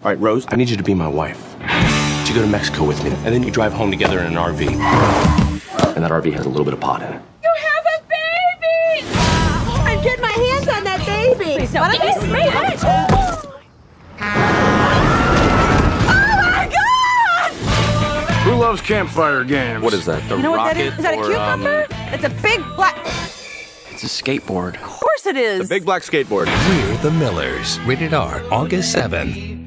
All right, Rose, I need you to be my wife. You go to Mexico with me, and then you drive home together in an RV. And that RV has a little bit of pot in it. You have a baby! I'm getting my hands on that baby. Please, no. Why don't you spray it? Oh, my God! Who loves campfire games? What is that? The rocket? You know what that is? Is that a cucumber? It's a big black... It's a skateboard. Of course it is. The big black skateboard. We're the Millers. Rated R, August 7th.